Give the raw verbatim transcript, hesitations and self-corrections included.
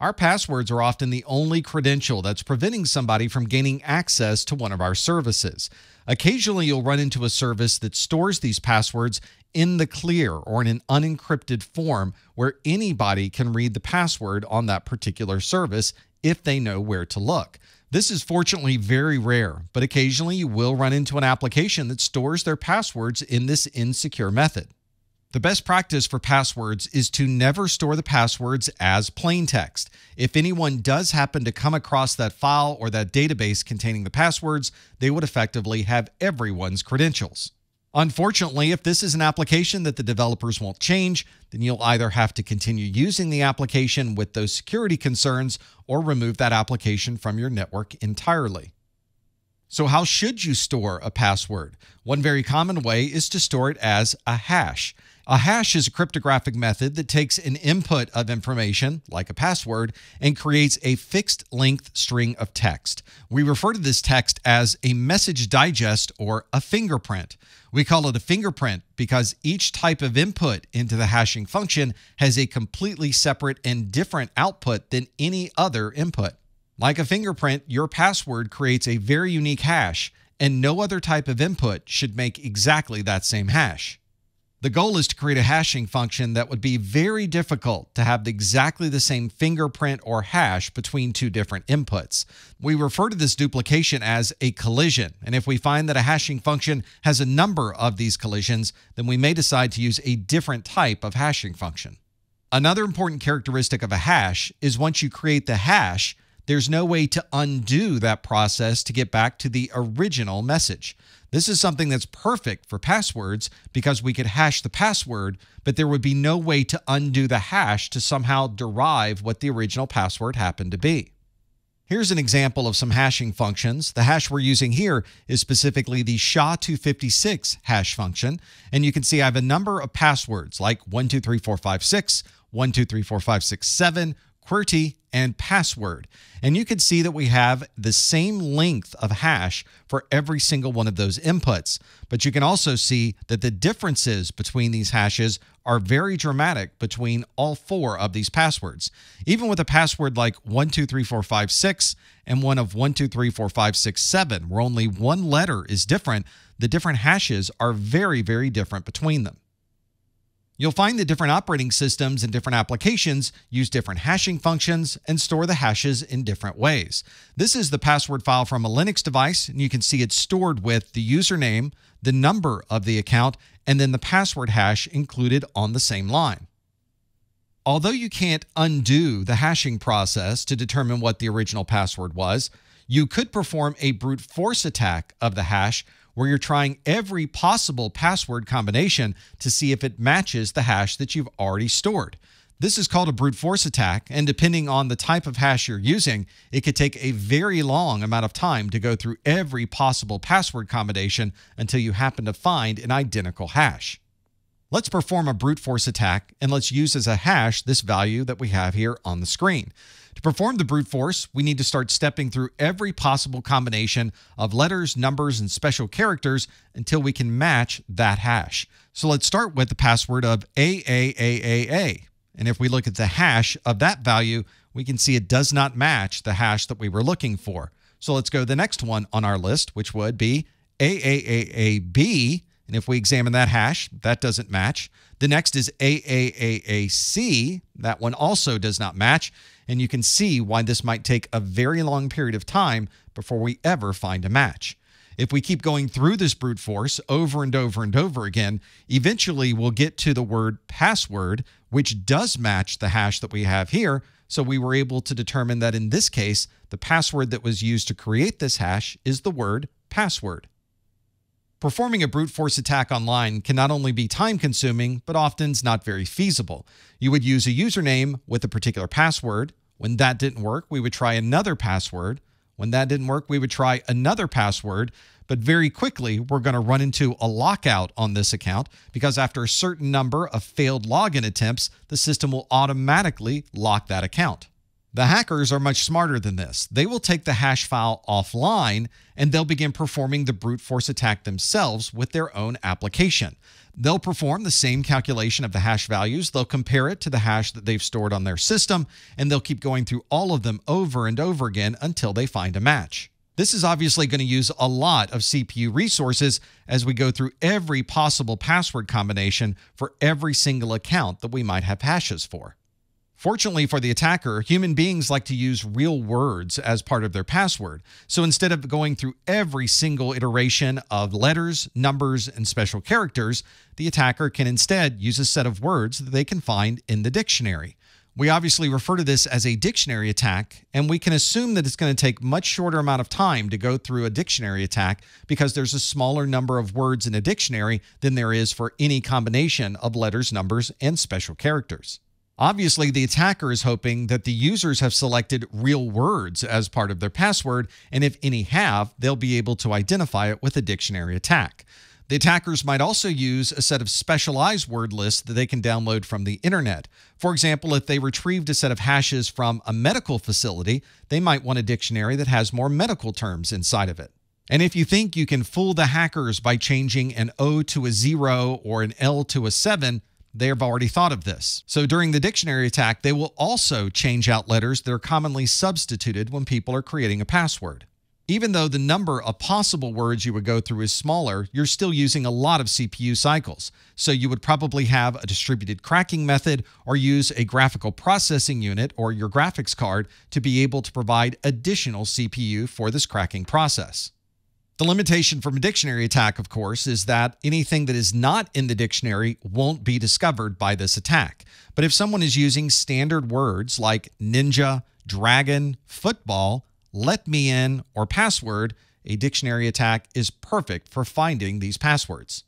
Our passwords are often the only credential that's preventing somebody from gaining access to one of our services. Occasionally, you'll run into a service that stores these passwords in the clear or in an unencrypted form where anybody can read the password on that particular service if they know where to look. This is fortunately very rare, but occasionally you will run into an application that stores their passwords in this insecure method. The best practice for passwords is to never store the passwords as plain text. If anyone does happen to come across that file or that database containing the passwords, they would effectively have everyone's credentials. Unfortunately, if this is an application that the developers won't change, then you'll either have to continue using the application with those security concerns or remove that application from your network entirely. So how should you store a password? One very common way is to store it as a hash. A hash is a cryptographic method that takes an input of information, like a password, and creates a fixed-length string of text. We refer to this text as a message digest or a fingerprint. We call it a fingerprint because each type of input into the hashing function has a completely separate and different output than any other input. Like a fingerprint, your password creates a very unique hash, and no other type of input should make exactly that same hash. The goal is to create a hashing function that would be very difficult to have exactly the same fingerprint or hash between two different inputs. We refer to this duplication as a collision, and if we find that a hashing function has a number of these collisions, then we may decide to use a different type of hashing function. Another important characteristic of a hash is once you create the hash, there's no way to undo that process to get back to the original message. This is something that's perfect for passwords because we could hash the password, but there would be no way to undo the hash to somehow derive what the original password happened to be. Here's an example of some hashing functions. The hash we're using here is specifically the S H A two fifty-six hash function, and you can see I have a number of passwords like one two three four five six, one two three four five six seven, QWERTY, and password. And you can see that we have the same length of hash for every single one of those inputs. But you can also see that the differences between these hashes are very dramatic between all four of these passwords. Even with a password like one two three four five six and one of one two three four five six seven, where only one letter is different, the different hashes are very, very different between them. You'll find that different operating systems and different applications use different hashing functions and store the hashes in different ways. This is the password file from a Linux device, and you can see it's stored with the username, the number of the account, and then the password hash included on the same line. Although you can't undo the hashing process to determine what the original password was, you could perform a brute force attack of the hash where you're trying every possible password combination to see if it matches the hash that you've already stored. This is called a brute force attack, and depending on the type of hash you're using, it could take a very long amount of time to go through every possible password combination until you happen to find an identical hash. Let's perform a brute force attack, and let's use as a hash this value that we have here on the screen. To perform the brute force, we need to start stepping through every possible combination of letters, numbers, and special characters until we can match that hash. So let's start with the password of triple A. And if we look at the hash of that value, we can see it does not match the hash that we were looking for. So let's go to the next one on our list, which would be triple A B. And if we examine that hash, that doesn't match. The next is triple A C. That one also does not match. And you can see why this might take a very long period of time before we ever find a match. If we keep going through this brute force over and over and over again, eventually we'll get to the word password, which does match the hash that we have here. So we were able to determine that in this case, the password that was used to create this hash is the word password. Performing a brute force attack online can not only be time-consuming, but often is not very feasible. You would use a username with a particular password. When that didn't work, we would try another password. When that didn't work, we would try another password. But very quickly, we're going to run into a lockout on this account because after a certain number of failed login attempts, the system will automatically lock that account. The hackers are much smarter than this. They will take the hash file offline and they'll begin performing the brute force attack themselves with their own application. They'll perform the same calculation of the hash values. They'll compare it to the hash that they've stored on their system, and they'll keep going through all of them over and over again until they find a match. This is obviously going to use a lot of C P U resources as we go through every possible password combination for every single account that we might have hashes for. Fortunately for the attacker, human beings like to use real words as part of their password. So instead of going through every single iteration of letters, numbers, and special characters, the attacker can instead use a set of words that they can find in the dictionary. We obviously refer to this as a dictionary attack, and we can assume that it's going to take a much shorter amount of time to go through a dictionary attack because there's a smaller number of words in a dictionary than there is for any combination of letters, numbers, and special characters. Obviously, the attacker is hoping that the users have selected real words as part of their password, and if any have, they'll be able to identify it with a dictionary attack. The attackers might also use a set of specialized word lists that they can download from the internet. For example, if they retrieved a set of hashes from a medical facility, they might want a dictionary that has more medical terms inside of it. And if you think you can fool the hackers by changing an O to a zero or an L to a seven, they have already thought of this. So during the dictionary attack, they will also change out letters that are commonly substituted when people are creating a password. Even though the number of possible words you would go through is smaller, you're still using a lot of C P U cycles. So you would probably have a distributed cracking method or use a graphical processing unit or your graphics card to be able to provide additional C P U for this cracking process. The limitation from a dictionary attack, of course, is that anything that is not in the dictionary won't be discovered by this attack. But if someone is using standard words like ninja, dragon, football, let me in, or password, a dictionary attack is perfect for finding these passwords.